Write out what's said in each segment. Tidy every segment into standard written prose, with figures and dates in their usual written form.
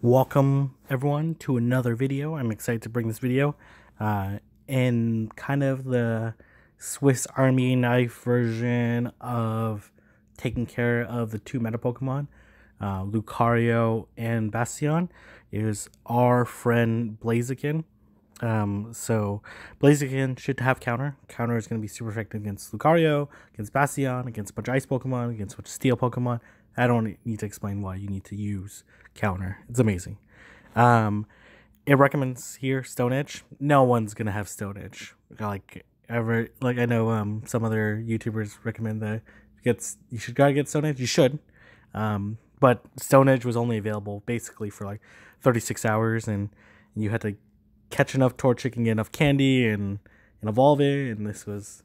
Welcome everyone to another video. I'm excited to bring this video in kind of the Swiss Army knife version of taking care of the two meta Pokemon, Lucario and Bastiodon. Is our friend Blaziken. So Blaziken should have counter. Counter is going to be super effective against Lucario, against Bastiodon, against a bunch of ice Pokemon, against a bunch of steel Pokemon. I don't need to explain why you need to use counter. It's amazing. It recommends here Stone Edge. No one's gonna have Stone Edge. Like I know some other YouTubers recommend that you should gotta get Stone Edge. You should. But Stone Edge was only available basically for like 36 hours, and you had to catch enough Torchic and get enough candy and evolve it. And this was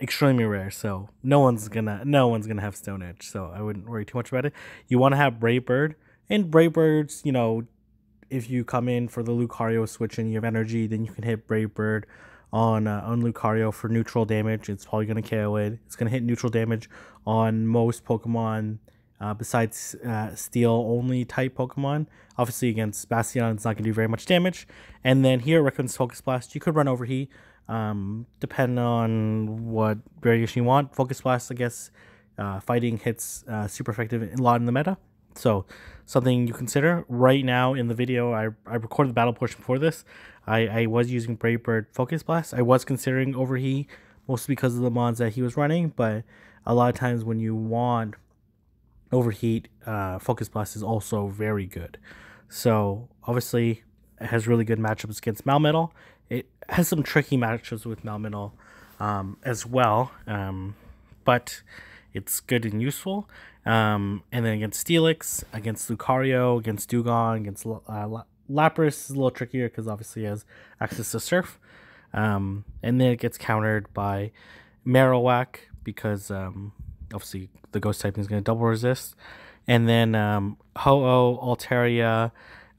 extremely rare, so no one's gonna have Stone Edge, so I wouldn't worry too much about it. You want to have Brave Bird, and Brave Bird's, you know, if you come in for the Lucario switch and you have energy, then you can hit Brave Bird on Lucario for neutral damage. It's probably gonna KO it. It's gonna hit neutral damage on most Pokemon besides steel only type Pokemon. Obviously against Bastiodon it's not gonna do very much damage. And then here recommends Focus Blast. You could run Overheat, depending on what variation you want. Focus Blast, I guess, fighting hits super effective a lot in the meta, so something you consider. Right now in the video, I recorded the battle portion before this. I was using Brave Bird, Focus Blast. I was considering Overheat, mostly because of the mons that he was running, but a lot of times when you want Overheat, Focus Blast is also very good. So obviously it has really good matchups against Malmetal. It has some tricky matchups with Melmetal as well, but it's good and useful. And then against Steelix, against Lucario, against Dugon, against Lapras is a little trickier because obviously it has access to Surf. And then it gets countered by Marowak because obviously the Ghost typing is going to double resist. And then Ho-Oh, Altaria,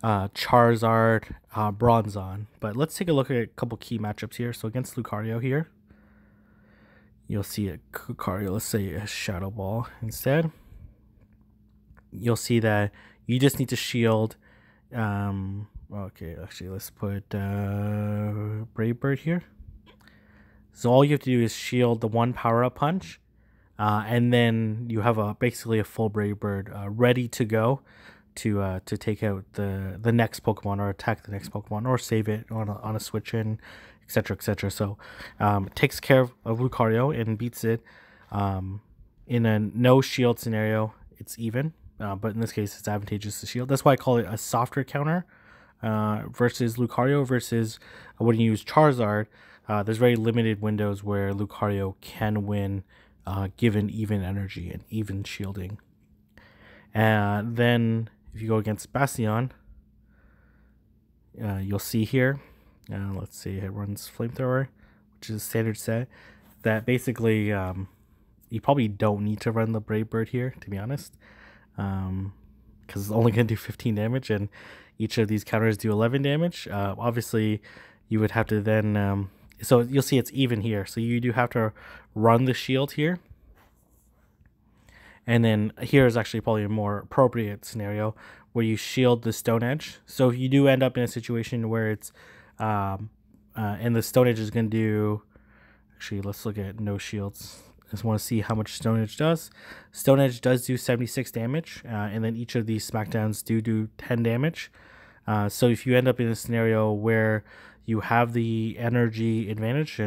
Charizard, Bronzong. But let's take a look at a couple key matchups here. So against Lucario here, you'll see a Lucario, let's say a Shadow Ball instead. You'll see that you just need to shield. Okay, actually let's put Brave Bird here. So all you have to do is shield the one power-up punch, and then you have basically a full Brave Bird ready to go to take out the next Pokemon, or attack the next Pokemon, or save it on a switch in, etc, etc. So it takes care of Lucario and beats it in a no shield scenario. It's even, but in this case it's advantageous to shield. That's why I call it a softer counter versus Lucario. Versus when you use Charizard, there's very limited windows where Lucario can win given even energy and even shielding. And then if you go against Bastiodon, you'll see here, let's see, it runs Flamethrower, which is a standard set that basically you probably don't need to run the Brave Bird here, to be honest, because it's only going to do 15 damage, and each of these counters do 11 damage. Obviously, you would have to then, so you'll see it's even here, so you do have to run the shield here. And then here is actually probably a more appropriate scenario where you shield the Stone Edge. So if you do end up in a situation where it's, and the Stone Edge is going to do, actually let's look at no shields. I just want to see how much Stone Edge does. Stone Edge does do 76 damage, and then each of these smackdowns do 10 damage. So if you end up in a scenario where you have the energy advantage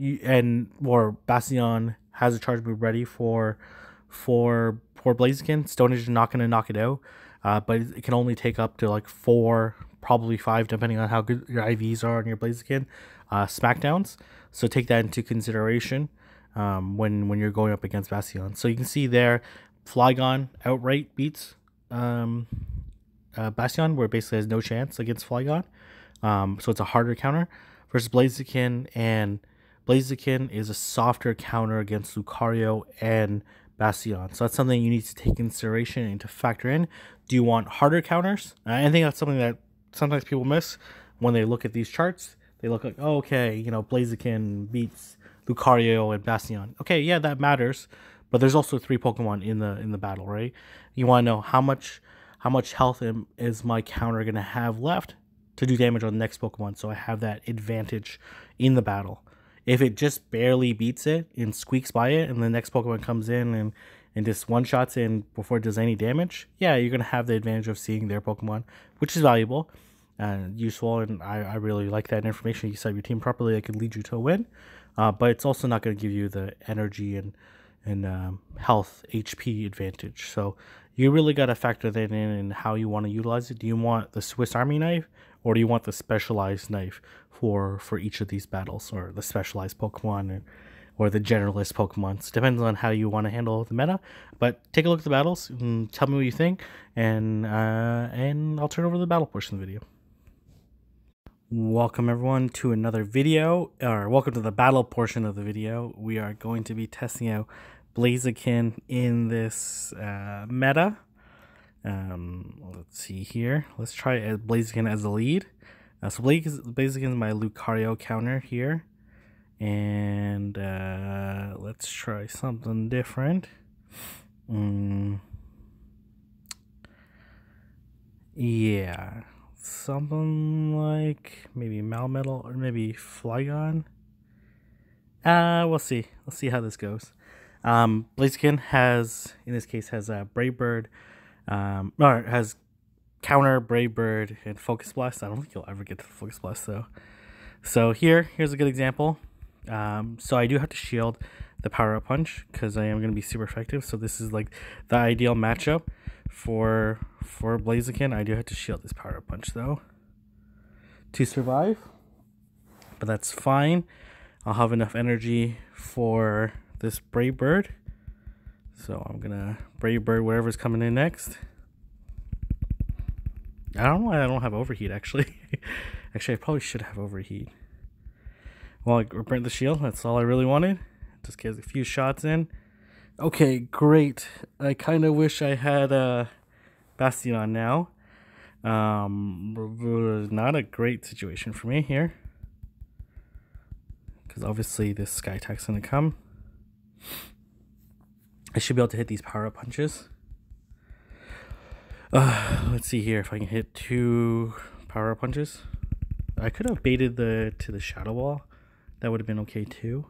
or Bastiodon has a charge move ready for Blaziken, Stone Edge is not going to knock it out, but it can only take up to like 4, probably 5, depending on how good your IVs are on your Blaziken smackdowns. So take that into consideration when you're going up against Bastiodon. So you can see there, Flygon outright beats Bastiodon, where it basically has no chance against Flygon. So it's a harder counter versus Blaziken, and Blaziken is a softer counter against Lucario and Bastiodon. So that's something you need to take consideration and to factor in. Do you want harder counters? I think that's something that sometimes people miss when they look at these charts. They look like, oh, okay, you know, Blaziken beats Lucario and Bastiodon. Okay, yeah, that matters. But there's also 3 Pokemon in the battle, right? You want to know how much health is my counter going to have left to do damage on the next Pokemon, so I have that advantage in the battle. If it just barely beats it and squeaks by it, and the next Pokemon comes in and just one-shots in before it does any damage, yeah, you're going to have the advantage of seeing their Pokemon, which is valuable and useful, and I really like that information. You set your team properly, it could lead you to a win, but it's also not going to give you the energy and health HP advantage. So you really got to factor that in and how you want to utilize it. Do you want the Swiss Army knife, or do you want the specialized knife for each of these battles, or the specialized Pokemon, or the generalist Pokemon? So depends on how you want to handle the meta. But take a look at the battles and tell me what you think, and I'll turn over the battle portion of the video. Welcome everyone to another video, or welcome to the battle portion of the video. We are going to be testing out Blaziken in this meta. Let's see here. Let's try Blaziken as the lead. So Blaziken is my Lucario counter here. And let's try something different. Yeah, something like maybe Malmetal or maybe Flygon. We'll see. Let's see how this goes. Blaziken has, in this case, has a Brave Bird, or has counter Brave Bird and Focus Blast. I don't think you'll ever get to the Focus Blast though. So here's a good example. So I do have to shield the power-up punch because I am going to be super effective. So this is like the ideal matchup for Blaziken. I do have to shield this power-up punch though to survive, but that's fine. I'll have enough energy for this Brave Bird, so I'm gonna Brave Bird whatever's coming in next. I don't know why I don't have overheat actually. Actually, I probably should have overheat. Well, I burnt the shield. That's all I really wanted. Just gets a few shots in. Okay, great. I kind of wish I had Bastiodon now. Not a great situation for me here, because obviously this Sky Attack's gonna come. I should be able to hit these power up punches. Let's see here if I can hit 2 power up punches. I could have baited to the shadow wall. That would have been okay too.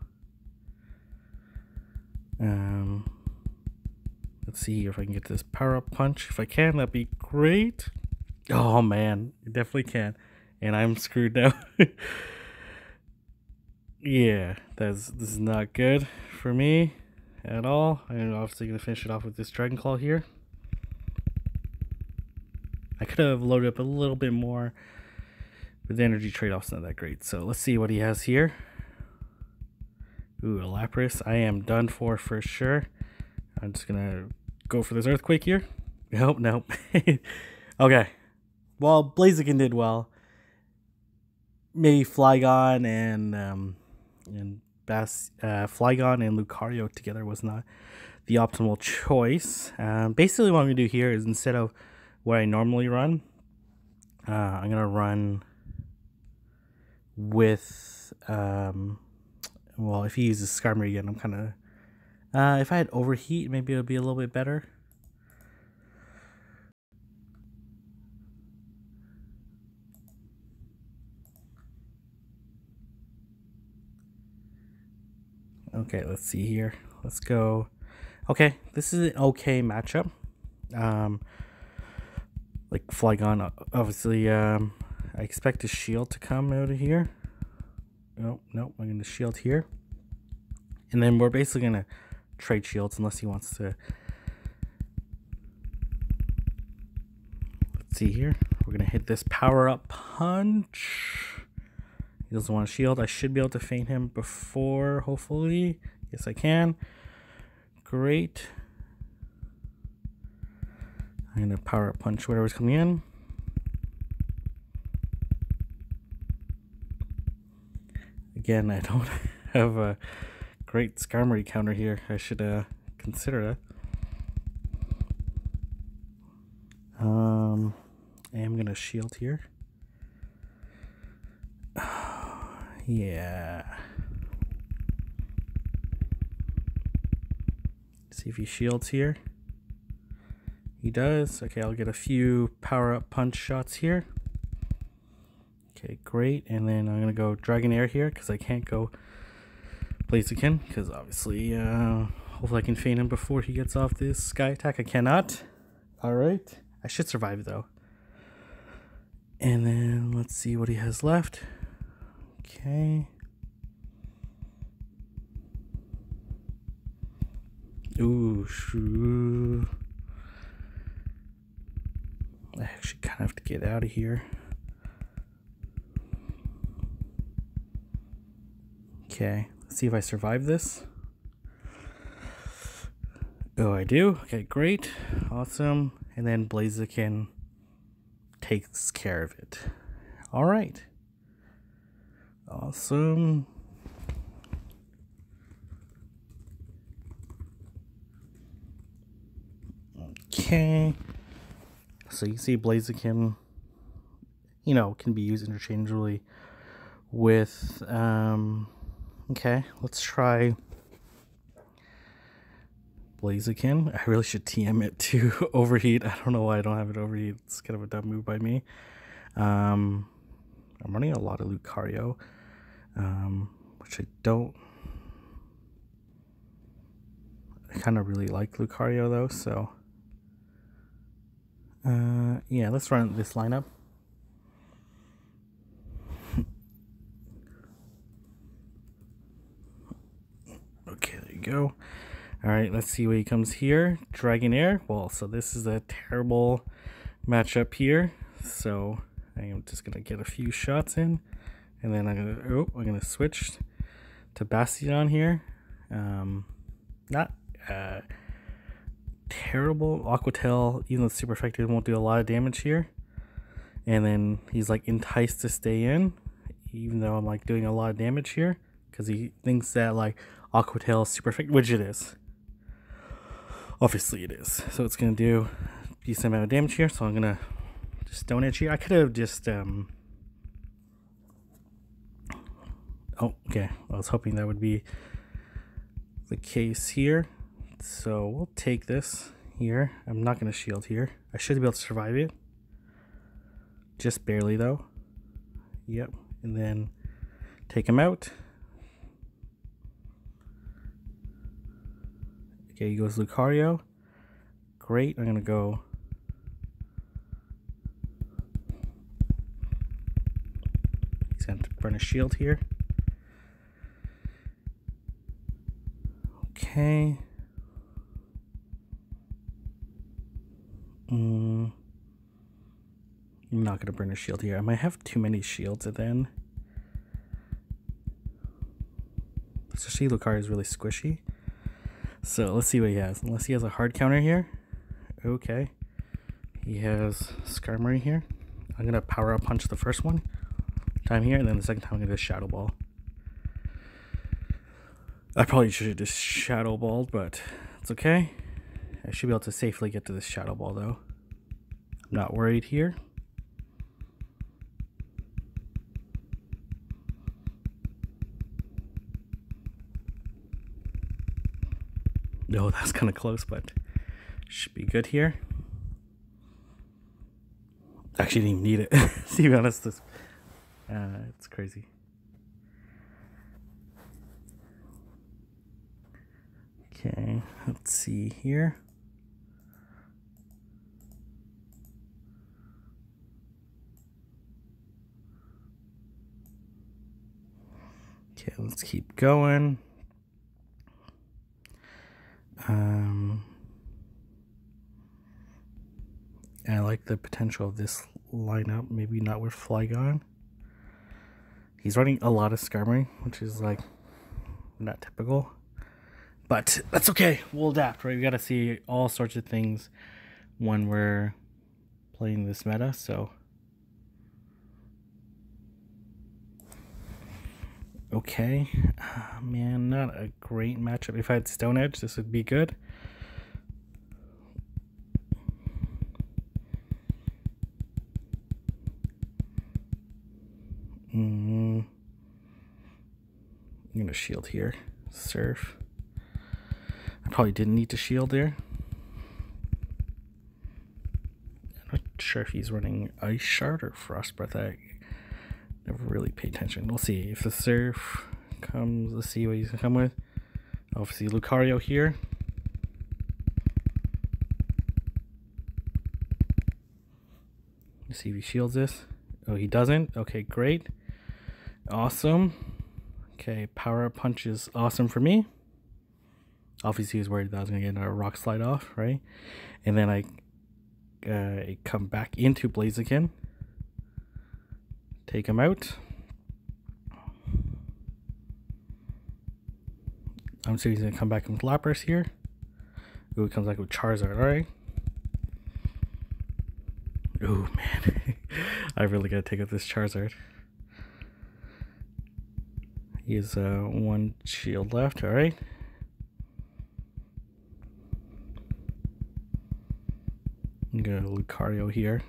Let's see if I can get this power up punch. If I can, that'd be great. Oh man, I definitely can, and I'm screwed now. Yeah, this is not good for me at all. I'm obviously gonna finish it off with this Dragon Claw here. I could have loaded up a little bit more, but the energy trade-off's not that great. So let's see what he has here. Ooh, a Lapras. I am done for sure. I'm just gonna go for this Earthquake here. Nope. Okay. Well, Blaziken did well. Maybe Flygon Flygon and Lucario together was not the optimal choice. Basically, what I'm gonna do here is, instead of what I normally run, I'm gonna run with well, if he uses Skarmory again, I'm kind of if I had overheat, maybe it would be a little bit better. Okay, let's see here. Let's go. Okay, this is an okay matchup. Like Flygon, obviously, I expect a shield to come out of here. Nope, I'm gonna shield here, and then we're basically gonna trade shields unless he wants to. Let's see here, we're gonna hit this power up punch. He doesn't want a shield. I should be able to feint him before, hopefully. Yes, I can. Great. I'm gonna power up punch whatever's coming in. Again, I don't have a great Skarmory counter here. I should consider that. I am gonna shield here. Yeah. See if he shields here. He does. Okay, I'll get a few power-up punch shots here. Okay, great. And then I'm going to go Dragonair here because I can't go Blaziken because obviously, hopefully I can feint him before he gets off this Sky Attack. I cannot. All right. I should survive though. And then let's see what he has left. Okay. Ooh, shoo. I actually kind of have to get out of here. Okay, let's see if I survive this. Oh, I do. Okay, great. Awesome. And then Blaziken takes care of it. All right. Awesome. Okay. So you see Blaziken, you know, can be used interchangeably with, okay, let's try Blaziken. I really should TM it to overheat. I don't know why I don't have it overheat. It's kind of a dumb move by me. I'm running a lot of Lucario, which I don't. I kind of really like Lucario though, so. Yeah, let's run this lineup. Okay, there you go. All right, let's see where he comes here. Dragonair. Well, so this is a terrible matchup here. So I am just gonna get a few shots in, and then I'm gonna switch to Bastiodon here. Not terrible. Aqua Tail, even though it's super effective, won't do a lot of damage here. And then he's like enticed to stay in, even though I'm like doing a lot of damage here, because he thinks that like Aqua Tail is super effective, which it is. Obviously it is. So it's gonna do a decent amount of damage here. So I'm gonna just Stone Edge here. I could have just oh, okay. I was hoping that would be the case here. So we'll take this here. I'm not going to shield here. I should be able to survive it. Just barely though. Yep. And then take him out. Okay, he goes Lucario. Great. I'm going to go. He's going to burn a shield here. Okay. I'm not going to burn a shield here. I might have too many shields at the end. Especially Lucario is really squishy. So let's see what he has. Unless he has a hard counter here. Okay. He has Skarmory here. I'm going to power up punch the first one time here. And then the second time I'm going to Shadow Ball. I probably should have just Shadow Balled, but it's okay. I should be able to safely get to this Shadow Ball though. I'm not worried here. No, oh, that's kind of close, but should be good here. Actually, didn't even need it. To be honest, this it's crazy. Okay, let's see here. Okay, let's keep going. I like the potential of this lineup. Maybe not with Flygon. He's running a lot of Skarmory, which is like not typical, but that's okay. We'll adapt, right? We got to see all sorts of things when we're playing this meta. So okay, man, not a great matchup. If I had Stone Edge, this would be good. I'm gonna shield here. Surf. I I probably didn't need to shield there. I'm not sure if he's running Ice Shard or Frost Breath. I never really paid attention. We'll see if the Surf comes. Let's see what he's gonna come with. Obviously Lucario here. Let's see if he shields this. Oh, he doesn't. Okay, great. Awesome. Okay, Power Up Punch is awesome for me. Obviously, he was worried that I was going to get a Rock Slide off, right? And then I come back into Blaziken. Take him out. I'm assuming he's going to come back with Lapras here. Ooh, he comes back with Charizard, alright. Ooh, man. I really got to take out this Charizard. He has one shield left, alright. I'm gonna Lucario here.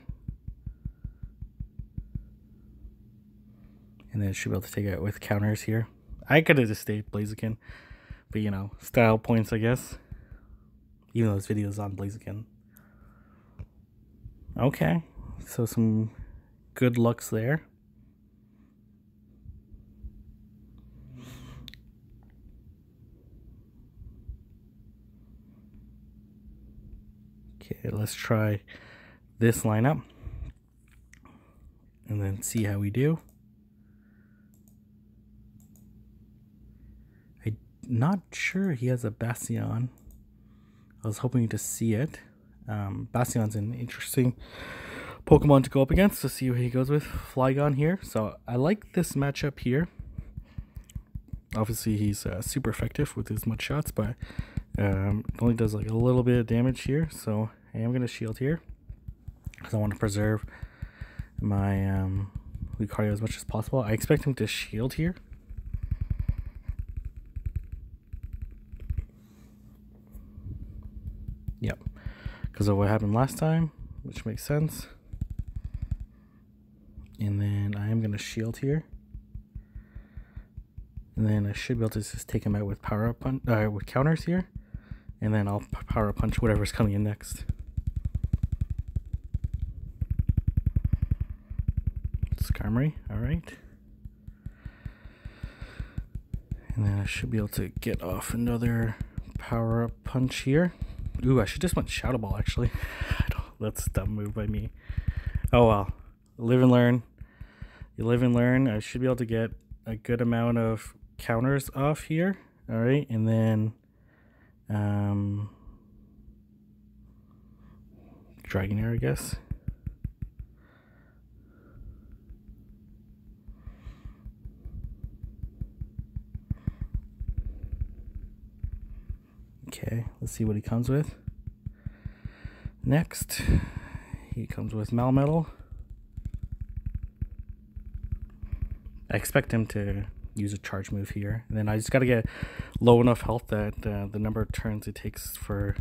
And then should be able to take it with counters here. I could have just stayed Blaziken. But you know, style points I guess. Even though this video is on Blaziken. Okay. So some good looks there. Okay, let's try this lineup and then see how we do. I'm not sure he has a Bastiodon. I was hoping to see it. Bastiodon's an interesting Pokemon to go up against, so see what he goes with. Flygon here. So I like this matchup here. Obviously he's super effective with his mud shots, but only does like a little bit of damage here, so I am going to shield here because I want to preserve my Lucario as much as possible. I expect him to shield here. Yep, because of what happened last time, which makes sense. And then I am going to shield here. And then I should be able to just take him out with power up punch, with counters here. And then I'll power up punch whatever's coming in next. Skarmory, alright. And then I should be able to get off another power up punch here. Ooh, I should just went Shadow Ball actually. That's a dumb move by me. Oh well. Live and learn. You live and learn. I should be able to get a good amount of counters off here. Alright, and then Dragonair, I guess. Okay, let's see what he comes with. Next, he comes with Melmetal. I expect him to use a charge move here. And then I just got to get low enough health that the number of turns it takes for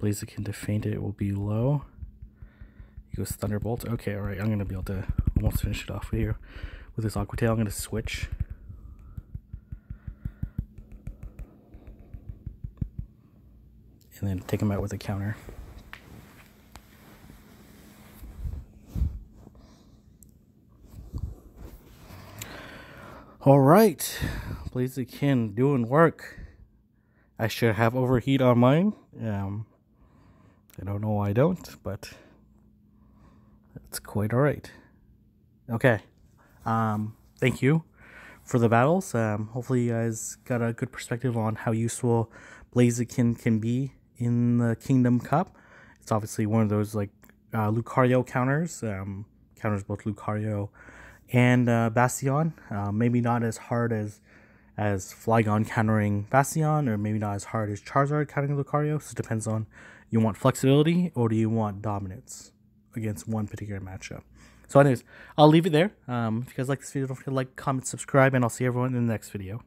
Blaziken to faint it will be low. He goes Thunderbolt. Okay, alright, I'm going to be able to almost finish it off here. With this Aqua Tail, I'm going to switch. And then take him out with a counter. Alright, Blaziken doing work. I should have overheat on mine. I don't know why I don't, but it's quite alright. Okay, thank you for the battles. Hopefully you guys got a good perspective on how useful Blaziken can be in the Kingdom Cup. It's obviously one of those like Lucario counters. Counters both Lucario and Bastiodon, maybe not as hard as Flygon countering Bastiodon, or maybe not as hard as Charizard countering Lucario. So it depends on, you want flexibility or do you want dominance against one particular matchup. So anyways, I'll leave it there. If you guys like this video, don't forget to like, comment, subscribe, and I'll see everyone in the next video.